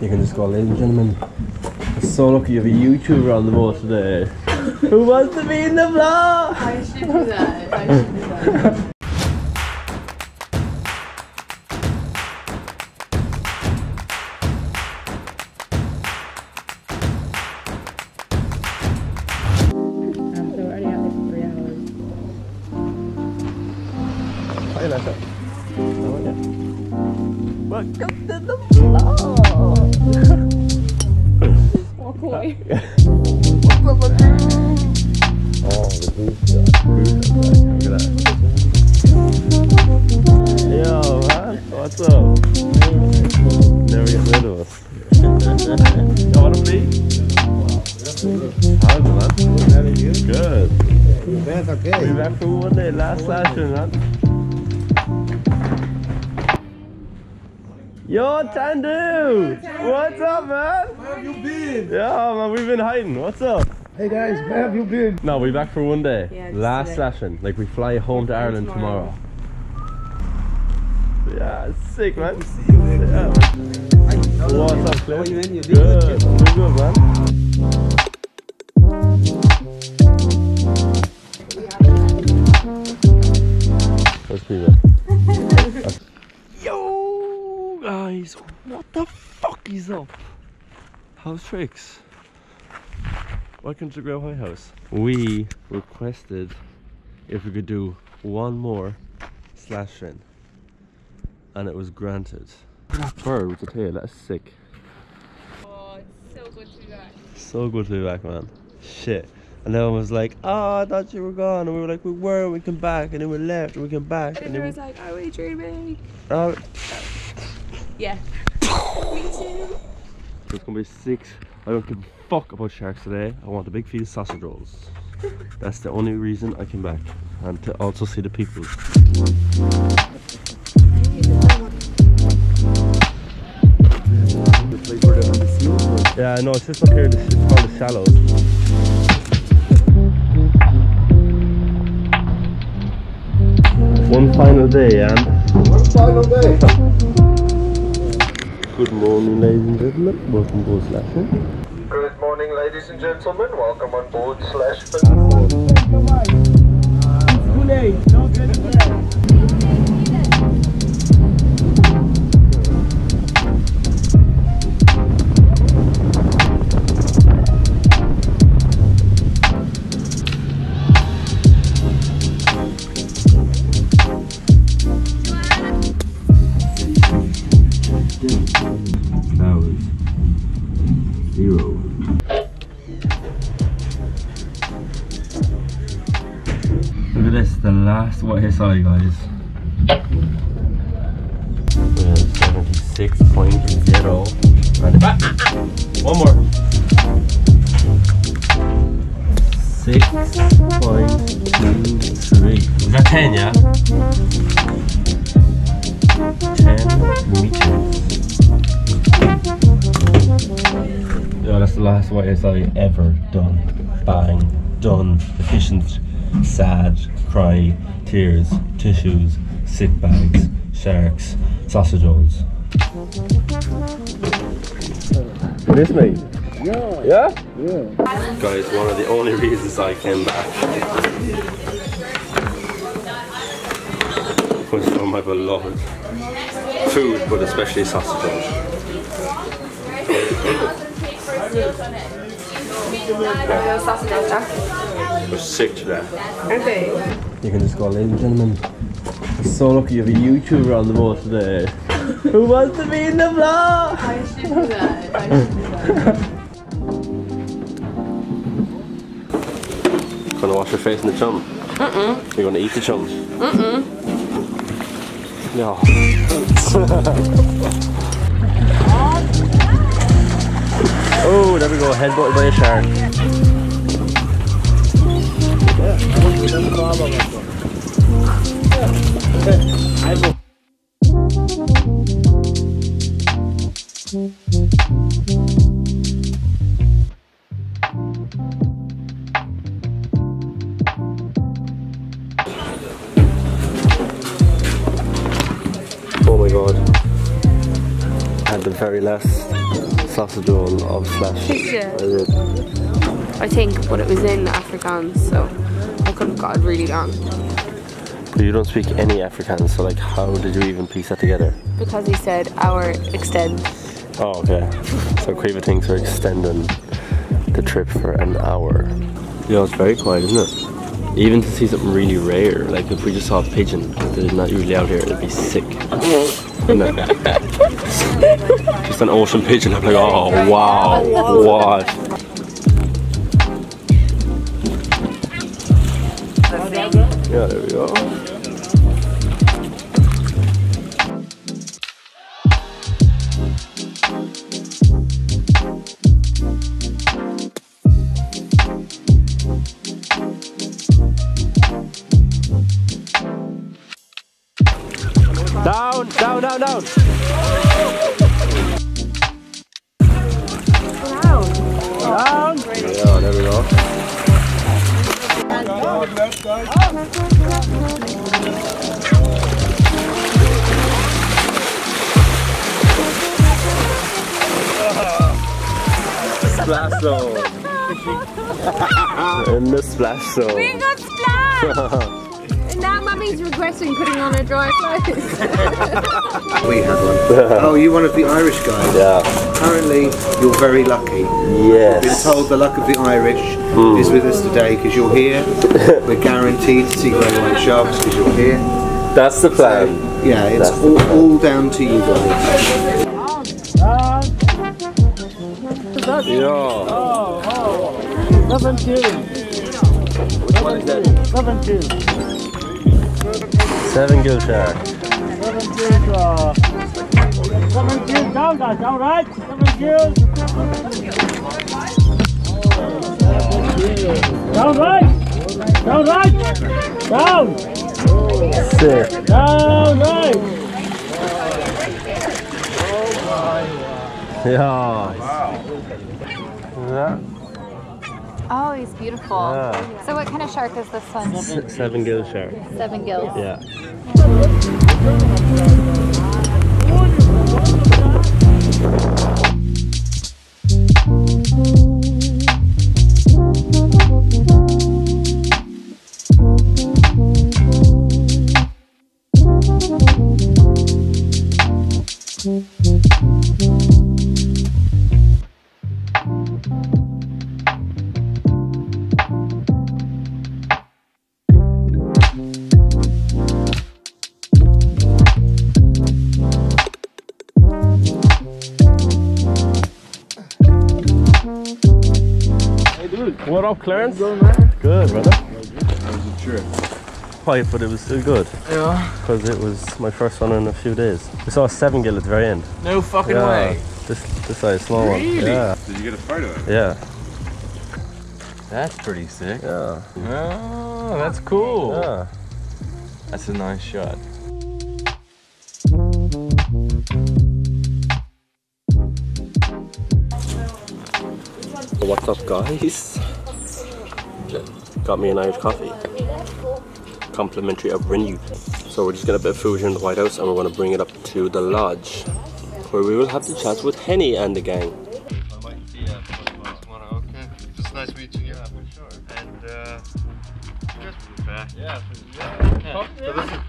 You can just go, ladies and gentlemen, I'm so lucky you have a YouTuber on the board today. Who wants to be in the vlog? I should do that. I should do that. Welcome to the vlog! Walk away. Oh, the boots look at that. Yo, man, what's up? Never get rid of us. You want to meet? How's it, man? How are you? Good. We're okay. We back for one day, last session, man. Yo, Tandu! What's up, man? Where have you been? Yeah, man, we've been hiding. What's up? Hey, guys, where have you been? No, we're back for one day. Yeah, last session. Like, we fly home to Ireland tomorrow. Yeah, it's sick, man. See you later. Yeah. What's up, Claire? Good. Good, man. That's pretty good. Yo, guys, what the fuck is up? House tricks. Welcome to Grow High House. We requested if we could do one more Slashfin, and it was granted. Look at that bird with the tail, that's sick. Oh, it's so good to be back. So good to be back, man. Shit. And everyone was like, oh, I thought you were gone. And we were like, we were, we came back. And then we left, and we came back. And everyone was like, are we dreaming? Yeah. Me too. It's gonna be six. I don't give a fuck about sharks today. I want the big feet of sausage rolls. That's the only reason I came back. And to also see the people. Yeah, no, it's just up here. It's called the Shallows. One final day, and one final day. Good morning, ladies and gentlemen. Welcome aboard Slashfin. Good morning, ladies and gentlemen. Welcome on board Slashfin. That's what I saw, you guys. We're at 76.0. One more. 6.23. Is that 10, yeah? 10 meters. Yo, that's the last white SI ever done. Bang. Done. Efficient. Sad. Cry. Tears, tissues, sick bags, sharks, sausage rolls. You miss me? Yeah. Yeah? Yeah. Guys, one of the only reasons I came back was for my beloved food, but especially sausage rolls. We're sick today. Okay. You can just go, ladies and gentlemen, I'm so lucky you have a YouTuber on the board today. Who wants to be in the vlog? I should do that. I should do that. Gonna wash your face in the chum? Mm-mm. You're gonna eat the chum? Mm-mm. No. Oh, there we go, headbutted by a shark. Oh my god. At the very last that's the dual of Slash. Yeah. I think, but it was in Afrikaans, so I couldn't have got it really long. But you don't speak any Afrikaans, so like, how did you even piece that together? Because he said our extend. Oh, okay. So Quiva thinks we're extending the trip for an hour. Yo, it's very quiet, isn't it? Even to see something really rare, like if we just saw a pigeon that's not usually out here, it'd be sick. Just an ocean pigeon, I'm like, oh wow, what? Yeah, there we go. Down, down, down, down! Down! Yeah, there we go. Splash zone! In the splash zone! We got splashed! Now mummy's regressing putting on her dry clothes. We had one. Oh, you're one of the Irish guys. Yeah. Apparently, you're very lucky. Yes. We've been told the luck of the Irish is with us today because you're here. We're guaranteed to see great white sharks because you're here. That's the plan. So, yeah, it's all down to you guys. Yeah. Oh, 7 2. Which one is that? 7 2. 7 gill shark. 7 gill shark. 7 gill down, guys. Down right. 7 gill. Down right. Down right. Down. Sick. Down right. Yeah. Oh, he's beautiful. Yeah. So what kind of shark is this one? 7 gill shark. 7 gills. Yeah. What up, Clarence? Good, man. Good, brother. That was a trip. Quiet, but it was good. Yeah. Because it was my first one in a few days. We saw a 7 gill at the very end. No fucking way. This size small one. Really? Yeah. Did you get a photo of it? Yeah. That's pretty sick. Yeah. Oh, that's cool. Yeah. That's a nice shot. What's up, guys? Got me an Irish coffee. Complimentary of Renew. So we're just gonna get a bit of food here in the White House and we're gonna bring it up to the lodge where we will have the chat with Henny and the gang. I might see you tomorrow, okay? Just nice meeting you. Yeah, for sure. And just back. Yeah, yeah.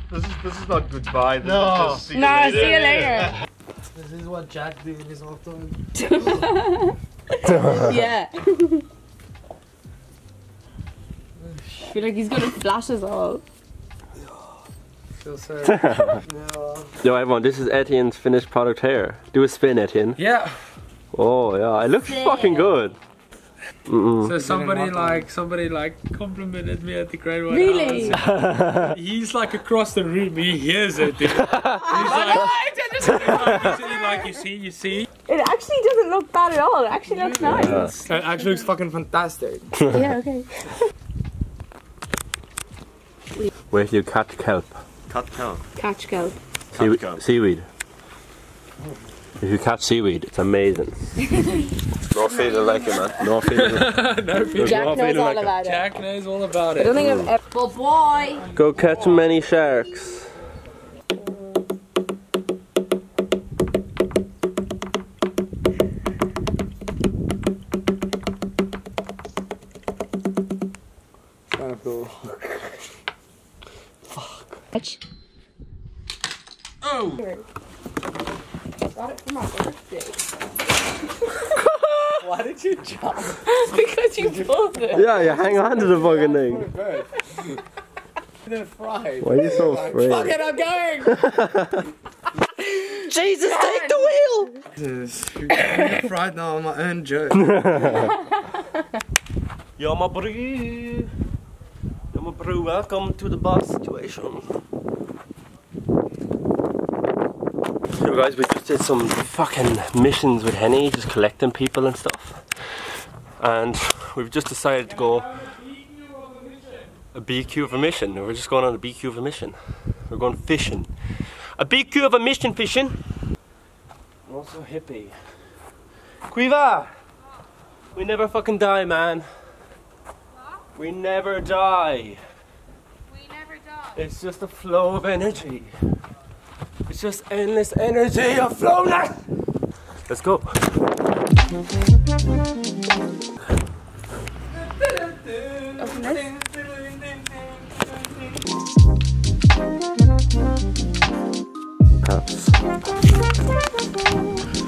So this is not goodbye. No, see you later. See you later. This is what Jack did his whole time. Yeah. I feel like he's gonna flash us all. So sorry. No. Yo, everyone, this is Etienne's finished product hair. Do a spin, Etienne. Yeah. Oh yeah, it looks fucking good. So somebody like complimented me at the Great White House. Really? He's like across the room. He hears it. Dude. He's like you see. It actually doesn't look bad at all. It actually looks nice. Yeah. It actually looks fucking fantastic. Yeah, okay. Where do you catch kelp? Catch kelp. Seaweed. If you catch seaweed, it's amazing. No feeling like it, man. No feeling. Jack knows all about it. I don't think I've ever. Well, boy. Go catch many sharks. Fuck. Oh! Got it for my birthday. Why did you jump? Because you pulled it. Yeah, you hang on to the fucking thing. You're fried. Why are you so afraid? Fuck it, I'm going! Jesus, take the wheel! Jesus, you're fried now on my own joke. Yo, my bro. Yo, my bro, welcome to the bar situation. So guys, we just did some fucking missions with Henny, just collecting people and stuff. And we've just decided to go a BQ of a mission. We're just going on a BQ of a mission. We're going fishing. A BQ of a mission fishing. Also hippie. Quiva! We never fucking die, man. What? We never die. We never die. It's just a flow of energy. It's just endless energy of flowness! Let's go!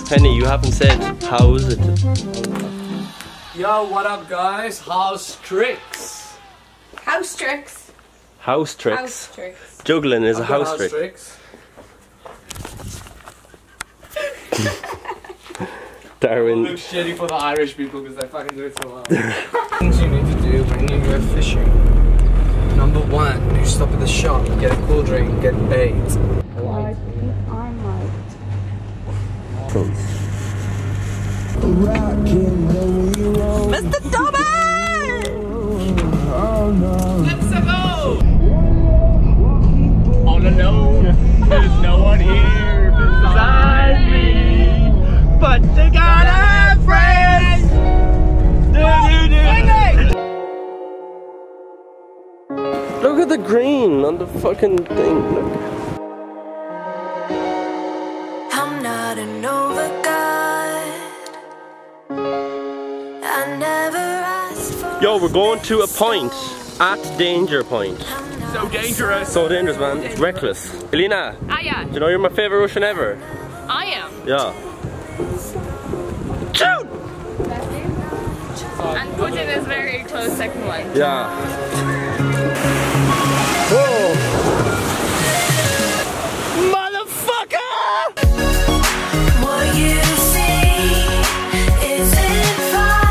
Henny, you haven't said, how is it? Yo, what up guys? House tricks! House tricks! House tricks? House tricks. Juggling is a house trick. Darwin. It looks shitty for the Irish people because they fucking do it so well. Things you need to do when you go fishing. Number 1, you stop at the shop, get a cool drink, get bait. Mr. Dobby! Let's go! All alone, there's no one here besides me. But they got our friends! Do. Look at the green on the fucking thing, look. Yo, we're going to a point at Danger Point. So dangerous. So dangerous, man. It's reckless. Elena. Aya. Do you know you're my favorite Russian ever? I am. Yeah. Shoot! And Putin is very close second one. Yeah. Whoa. Motherfucker! What you see is in fire.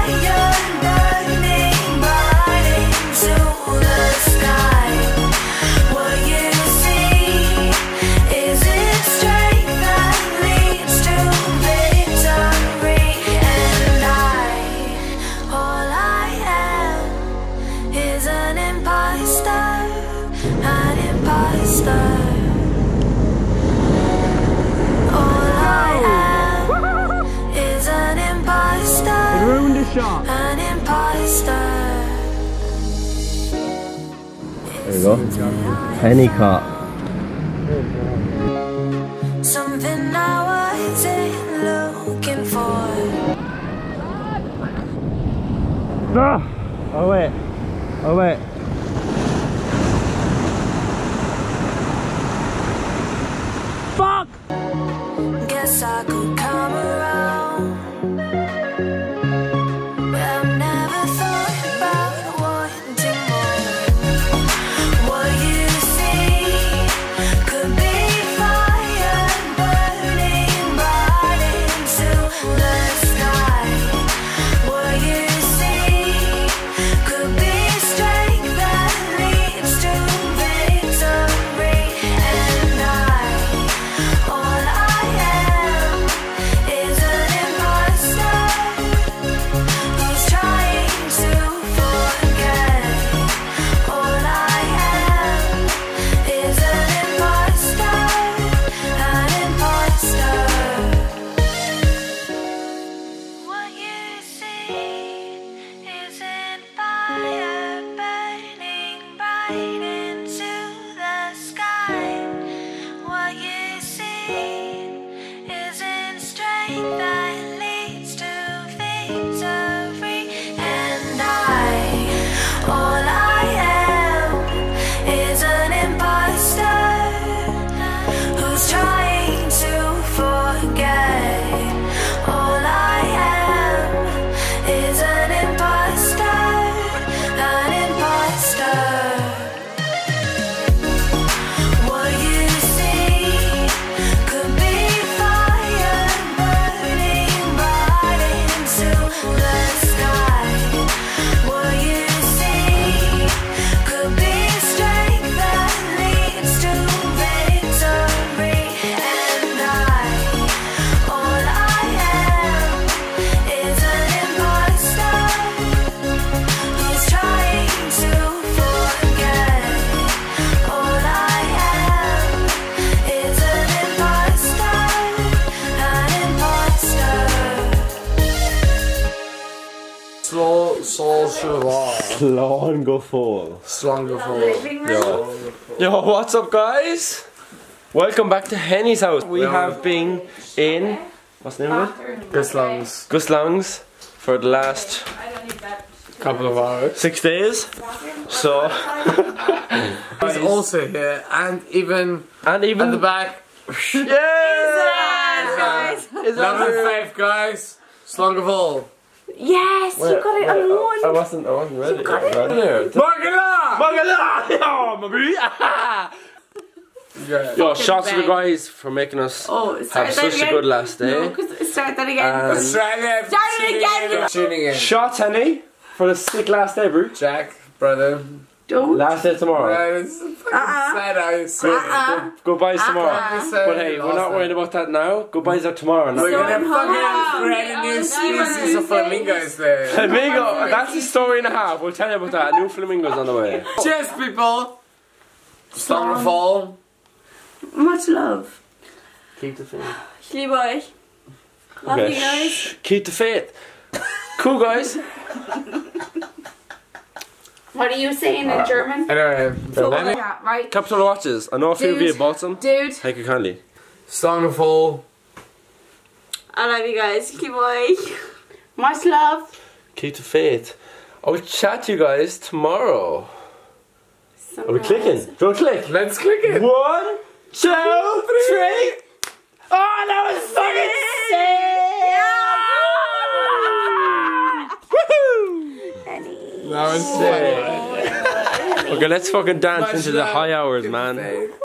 There we go. Henny caught. Something I wasn't looking for. Oh wait. Oh wait. Fuck! Guess I could come around. Could be strength. Slashfin. Yo, what's up guys? Welcome back to Henny's house. We have been in, what's the name of it? Guslang's for the last couple of hours. 6 days. So he's also here and even in the back. Yeah! Guys. Guys. Slashfin. Yes, wait, you got it on one. I wasn't ready. You got it. Margala! Yeah. Yo, shouts to the guys for making us have such a good last day. No, let's start that again. Let's try it again. Tuning in. Shouts, Henny, for the sick last day, bro. Jack, brother. Don't. Last day tomorrow. Goodbyes tomorrow. But hey, we're not worried about that now. Goodbyes are tomorrow. We're gonna fucking create a new species of flamingos there. Flamingo, that's a story and a half. We'll tell you about that. New flamingos on the way. Cheers, people. Slashfin. Much love. Keep the faith. Ich liebe euch. Love you guys. Keep the faith. Cool guys. What are you saying in German? Anyway, right. Capital watches. I know a few of you bought some. Dude. Thank you kindly. Slashfin. I love you guys. Keep euch. Much love. Keep the faith. I will chat to you guys tomorrow. Are we clicking? Don't click. Let's click it. 1, 2, 3. Oh, that was fucking sick! Woohoo! That was sick. Okay, let's fucking dance into the high hours, man.